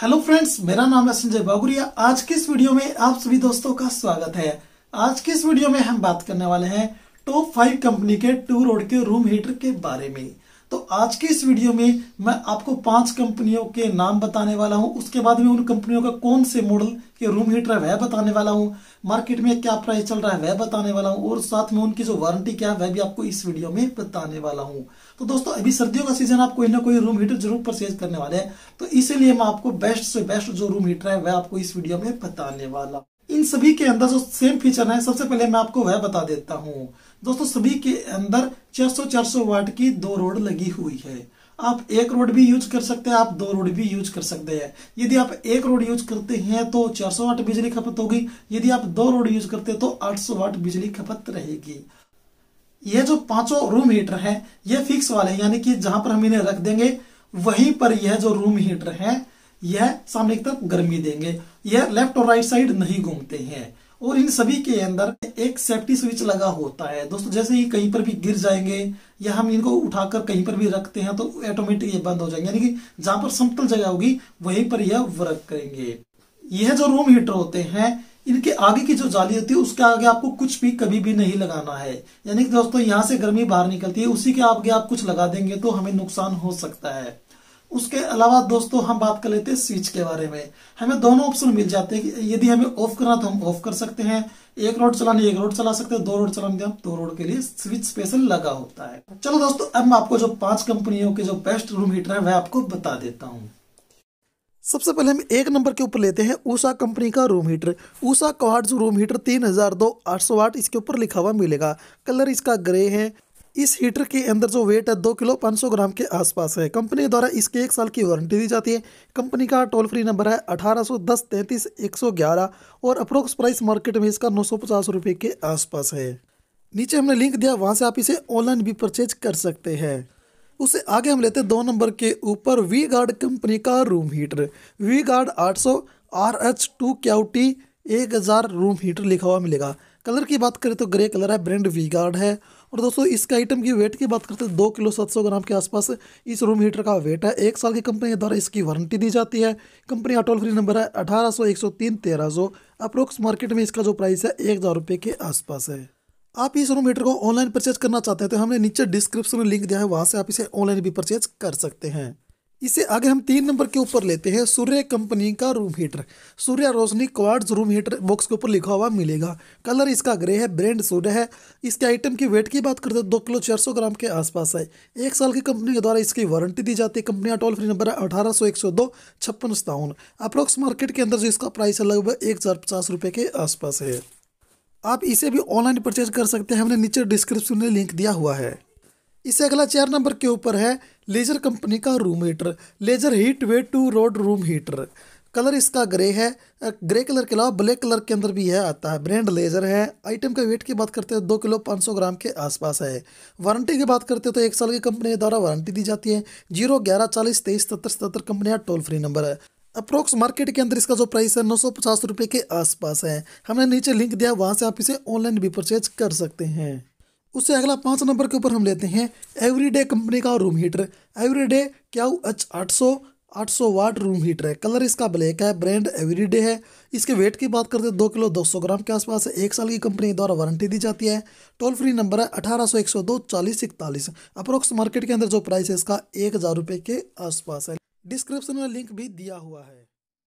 Hello friends, मेरा नाम है संजय बागुरिया। आज के इस वीडियो में आप सभी दोस्तों का स्वागत है। आज के इस वीडियो में हम बात करने वाले हैं टॉप 5 कंपनी के 2 रोड के रूम हीटर के बारे में। तो आज के इस वीडियो में मैं आपको 5 कंपनियों के नाम बताने वाला हूं, उसके बाद में उन कंपनियों का कौन से मॉडल के रूम हीटर है वह बताने वाला हूं, मार्केट में क्या प्राइस चल रहा है वह बताने वाला हूं और साथ में उनकी जो वारंटी क्या है वह भी आपको इस वीडियो में बताने वाला हूं। तो दोस्तों, अभी सर्दियों का सीजन, आप कोई ना कोई रूम हीटर जरूर परचेज करने वाले हैं, तो इसीलिए मैं आपको बेस्ट से बेस्ट जो रूम हीटर है वह आपको इस वीडियो में बताने वाला हूँ। इन सभी के अंदर जो सेम फीचर है सबसे पहले मैं आपको वह बता देता हूँ। दोस्तों, सभी के अंदर 400 वाट की 2 रोड लगी हुई है। आप 1 रोड भी यूज कर सकते हैं, आप 2 रोड भी यूज कर सकते हैं। यदि आप 1 रोड यूज करते हैं तो 400 वाट बिजली खपत होगी, यदि आप 2 रोड यूज करते हैं तो 800 वाट बिजली खपत रहेगी। ये जो 5 रूम हीटर है ये फिक्स वाले, यानी कि जहां पर हम इन्हें रख देंगे वहीं पर यह जो रूम हीटर है यह सामने की तरफ गर्मी देंगे, यह लेफ्ट और राइट साइड नहीं घूमते हैं। और इन सभी के अंदर एक सेफ्टी स्विच लगा होता है। दोस्तों, जैसे ही कहीं पर भी गिर जाएंगे या हम इनको उठाकर कहीं पर भी रखते हैं तो ऑटोमेटिक ये बंद हो जाएंगे, यानी कि जहां पर समतल जगह होगी वहीं पर यह वर्क करेंगे। यह जो रूम हीटर होते हैं इनके आगे की जो जाली होती है उसके आगे आपको कुछ भी कभी भी नहीं लगाना है, यानी कि दोस्तों यहाँ से गर्मी बाहर निकलती है, उसी के आगे आप कुछ लगा देंगे तो हमें नुकसान हो सकता है। उसके अलावा दोस्तों हम बात कर लेते हैं स्विच के बारे में। हमें दोनों ऑप्शन मिल जाते हैं कि यदि हमें ऑफ करना तो हम ऑफ कर सकते हैं, 1 रोड चलाने 1 रोड चला सकते हैं, 2 रोड चलाने हम 2 रोड के लिए स्विच स्पेशल लगा होता है। चलो दोस्तों, अब मैं आपको जो 5 कंपनियों के जो बेस्ट रूम हीटर है वह आपको बता देता हूँ। सबसे पहले हम 1 नंबर के ऊपर लेते हैं ऊषा कंपनी का room heater. Usha quad room heater 3200 watt इसके ऊपर लिखा हुआ मिलेगा। कलर इसका ग्रे है। इस हीटर के अंदर जो वेट है 2 किलो 500 ग्राम के आसपास है। कंपनी द्वारा इसके 1 साल की वारंटी दी जाती है। कंपनी का टोल फ्री नंबर है 1810 33 111 और अप्रोक्स प्राइस मार्केट में इसका 950 रुपये के आसपास है। नीचे हमने लिंक दिया, वहां से आप इसे ऑनलाइन भी परचेज कर सकते हैं। उससे आगे हम लेते हैं 2 नंबर के ऊपर वी-गार्ड कंपनी का room heater. V-Guard 800 RH2QT 1000 room heater लिखा हुआ मिलेगा। कलर की बात करें तो ग्रे कलर है, ब्रांड वी-गार्ड है। और दोस्तों, इसका आइटम की वेट की बात करते हैं 2 किलो 700 ग्राम के आसपास इस रूम हीटर का वेट है। 1 साल की कंपनी के द्वारा इसकी वारंटी दी जाती है। कंपनी का टोल फ्री नंबर है 1800 103 1300। अप्रोक्स मार्केट में इसका जो प्राइस है 1000 रुपये के आसपास है। आप इस रूम हीटर को ऑनलाइन परचेज करना चाहते हैं तो हमने नीचे डिस्क्रिप्शन में लिंक दिया है, वहाँ से आप इसे ऑनलाइन भी परचेज कर सकते हैं। इससे आगे हम 3 नंबर के ऊपर लेते हैं सूर्य कंपनी का room heater. Surya Roshni quartz room heater box के ऊपर लिखा हुआ मिलेगा। कलर इसका ग्रे है, ब्रांड सूर्य है। इसके आइटम की वेट की बात करते हैं 2 किलो 400 ग्राम के आसपास है। 1 साल की कंपनी के द्वारा इसकी वारंटी दी जाती है। कंपनी का टोल फ्री नंबर है 1800 102 56 57। अप्रोक्स मार्केट के अंदर जो इसका प्राइस है लगभग 1050 रुपये के आसपास है। आप इसे भी ऑनलाइन परचेज कर सकते हैं, हमने नीचे डिस्क्रिप्शन में लिंक दिया हुआ है। इससे अगला 4 नंबर के ऊपर है लेजर कंपनी का room heater. Laser heat wave 2 rod room heater. Colour इसका ग्रे है। ग्रे कलर के अलावा ब्लैक कलर के अंदर भी यह आता है। ब्रांड लेजर है। आइटम का वेट की बात करते हैं 2 किलो 500 ग्राम के आसपास है। वारंटी की बात करते हैं तो 1 साल की कंपनी द्वारा वारंटी दी जाती है। 011 40 23 77 कंपनी का टोल फ्री नंबर है। अप्रोक्स मार्केट के अंदर इसका जो प्राइस है 950 रुपये के आसपास है। हमने नीचे लिंक दिया, वहाँ से आप इसे ऑनलाइन भी परचेज कर सकते हैं। उससे अगला 5 नंबर के ऊपर हम लेते हैं एवरीडे कंपनी का room heater. Everyday QH 800 watt room heater है। कलर इसका ब्लैक है, ब्रांड एवरीडे है। इसके वेट की बात करते हैं 2 किलो 200 ग्राम के आसपास है। 1 साल की कंपनी द्वारा वारंटी दी जाती है। टोल फ्री नंबर है 1800 102 40 41। अप्रोक्स मार्केट के अंदर जो प्राइस है इसका 1000 रुपये के आसपास है। डिस्क्रिप्शन में लिंक भी दिया हुआ है।